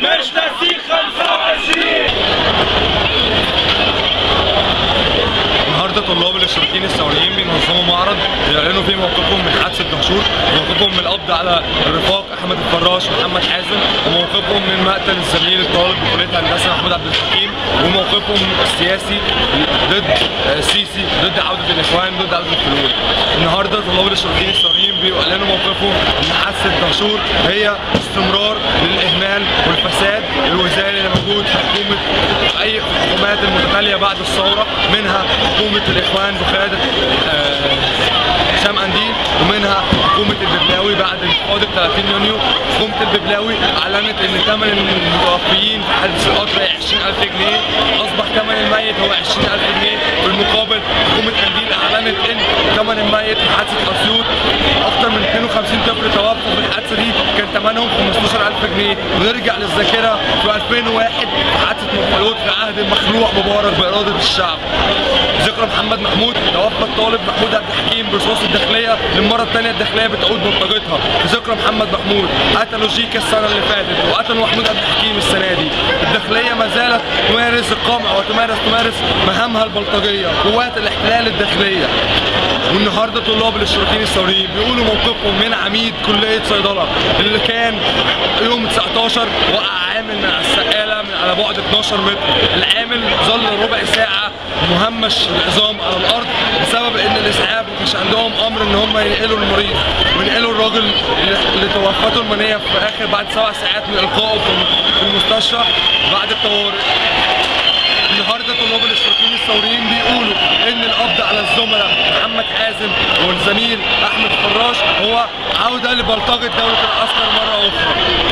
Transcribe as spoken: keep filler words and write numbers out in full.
مش ناسيك خمسة وعشرين. النهارده طلاب الاشتراكيين الثوريين بينظموا معرض بيعلنوا فيه موقفهم من حادثه دهشور، وموقفهم من القبض على الرفاق احمد الفراش ومحمد عازم، وموقفهم من مقتل الزميل الطالب بكليه هندسه محمود عبد الحكيم، وموقفهم السياسي ضد السيسي، ضد عوده الاخوان، ضد عوده الحلول. النهارده طلاب الاشتراكيين الثوريين بيعلنوا موقفهم ان حادثه دهشور هي استمرار للاهمال والفساد الوزاري اللي موجود في حكومه اي حكومات المتتاليه بعد الثوره، منها حكومه الاخوان بقياده هشام قنديل، ومنها حكومه الببلاوي بعد انتفاضه ثلاثين يونيو. حكومه الببلاوي اعلنت ان ثمن المتوفيين في حادث القطر عشرين ألف جنيه، اصبح ثمن الميت هو عشرين ألف جنيه. بالمقابل حكومه قنديل اعلنت ان ثمن الميت في حادثه اسيوط اكثر من مئتين وخمسين طفل توفوا في الحادثه دي، كان ثمنهم خمستاشر ألف جنيه. ونرجع للذاكره في ألفين وواحد حادثه مخلوط في عهد المخلوع مبارك باراده الشعب. ذكرى محمد محمود، توفى الطالب محمود عبد الحكيم برصاص الداخليه للمره الثانيه، الداخليه بتعود بلطجتها. ذكرى محمد محمود، قتلوا جيكا السنه اللي فاتت وقتلوا محمود عبد الحكيم السنه دي. الداخليه ما زالت تمارس القمع وتمارس تمارس مهامها البلطجيه قوات الاحتلال الداخليه. والنهارده طلاب الاشتراكيين الثوريين بيقولوا موقفهم من عميد كليه صيدله اللي كان يوم تسعتاشر وقع عامل من على السقاله من على بعد اتناشر متر، العامل ظل ربع ساعه مهمش العظام على الارض بسبب ان الاسعاف ما كانش عندهم امر ان هم ينقلوا المريض وينقلوا الراجل اللي توفته المنيه في اخر بعد سبع ساعات من القائه في المستشفى بعد الطوارئ. النهارده طلاب الاشتراكيين الثوريين بيقولوا ان القبض على الزملاء محمد عازم والزميل احمد الفراش هو عوده لبلطجه دوله العسكر مره اخرى.